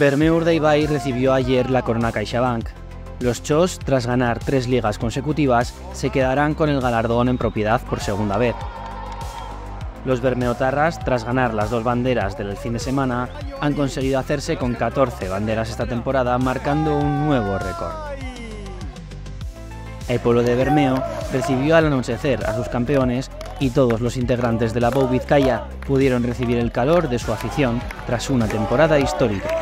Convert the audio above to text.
Bermeo Urdeibai recibió ayer la Corona CaixaBank. Los Chos, tras ganar 3 ligas consecutivas, se quedarán con el galardón en propiedad por segunda vez. Los Bermeotarras, tras ganar las 2 banderas del fin de semana, han conseguido hacerse con 14 banderas esta temporada, marcando un nuevo récord. El pueblo de Bermeo recibió al anochecer a sus campeones y todos los integrantes de la Bou Vizcaya pudieron recibir el calor de su afición tras una temporada histórica.